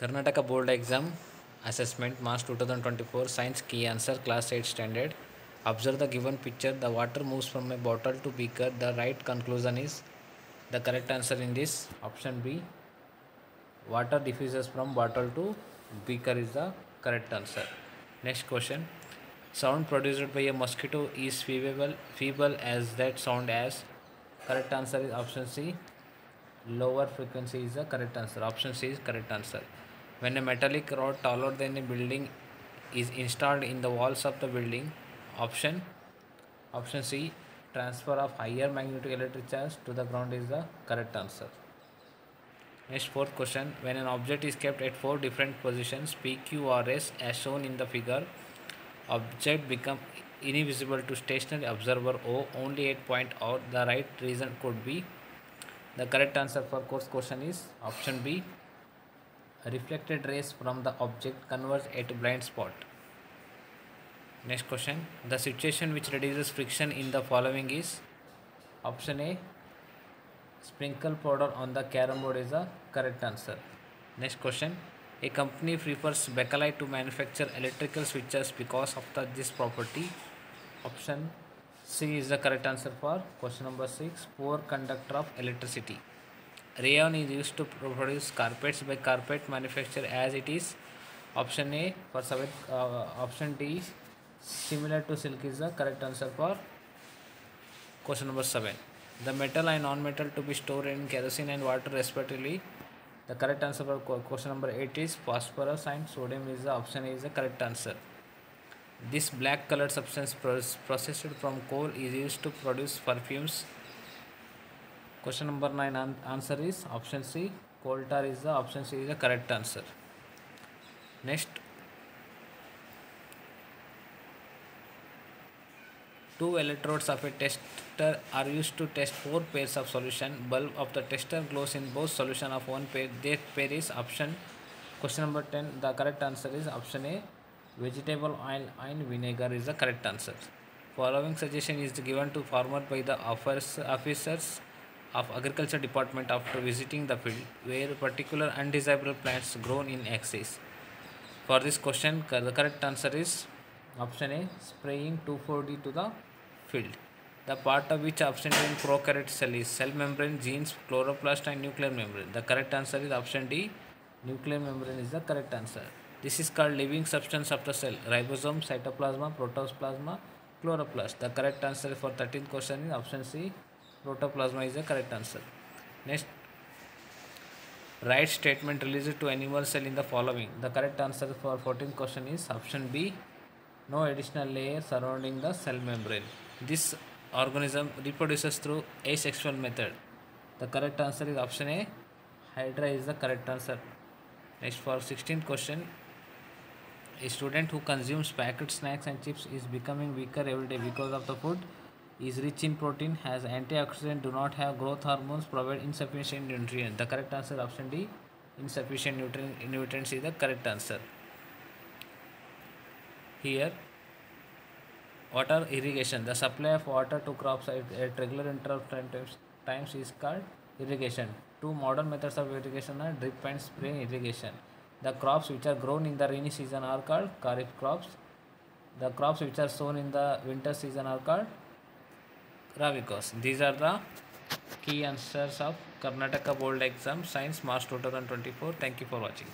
Karnataka Board Exam Assessment March 2024 Science Key Answer Class 8 Standard. Observe the given picture. The water moves from a bottle to beaker. The right conclusion is the correct answer in this. Option B. Water diffuses from bottle to beaker is the correct answer. Next question. Sound produced by a mosquito is feeble as that sound as. Correct answer is option C. Lower frequency is the correct answer. Option C is correct answer. When a metallic rod taller than a building is installed in the walls of the building. Option C. Transfer of higher magnetic electric charge to the ground is the correct answer. Next fourth question. When an object is kept at four different positions P, Q or S as shown in the figure, object become invisible to stationary observer O only at point or the right reason could be. The correct answer for course question is option B. Reflected rays from the object converge at a blind spot. Next question. The situation which reduces friction in the following is. Option A. Sprinkle powder on the carom board is the correct answer. Next question. A company prefers bakelite to manufacture electrical switches because of this property. Option C is the correct answer for question number 6. Poor conductor of electricity. Rayon is used to produce carpets by carpet manufacturer as it is. Option A for option D. Similar to silk is the correct answer for question number 7. The metal and non-metal to be stored in kerosene and water respectively. The correct answer for question number 8 is phosphorus and sodium is the option A is the correct answer. This black colored substance processed from coal is used to produce perfumes. Question number 9 answer is option C. Coal tar is the option C is the correct answer. Next. Two electrodes of a tester are used to test four pairs of solution. Bulb of the tester glows in both solution of one pair. Their pair is option. Question number 10. The correct answer is option A. Vegetable oil and vinegar is the correct answer. Following suggestion is given to farmer by the officers of agriculture department after visiting the field where particular undesirable plants grown in excess. For this question, the correct answer is option A. Spraying 2,4-D to the field. The part of which absent in prokaryote cell is cell membrane, genes, chloroplast and nuclear membrane. The correct answer is option D. Nuclear membrane is the correct answer. This is called living substance of the cell. Ribosome, cytoplasm, protoplasm, chloroplast. The correct answer for 13th question is option C. Protoplasm is the correct answer. Next. Write statement released to animal cell in the following. The correct answer for 14th question is option B. No additional layer surrounding the cell membrane. This organism reproduces through asexual method. The correct answer is option A. Hydra is the correct answer. Next for 16th question. A student who consumes packaged snacks and chips is becoming weaker every day because of the food is rich in protein, has antioxidant, do not have growth hormones, provide insufficient nutrients. The correct answer option D. Insufficient nutrients is the correct answer. Here, water irrigation. The supply of water to crops at regular interval times is called irrigation. Two modern methods of irrigation are drip and spray irrigation. The crops which are grown in the rainy season are called kharif crops. The crops which are sown in the winter season are called rabi crops. These are the key answers of Karnataka Board Exam Science March 2024. Thank you for watching.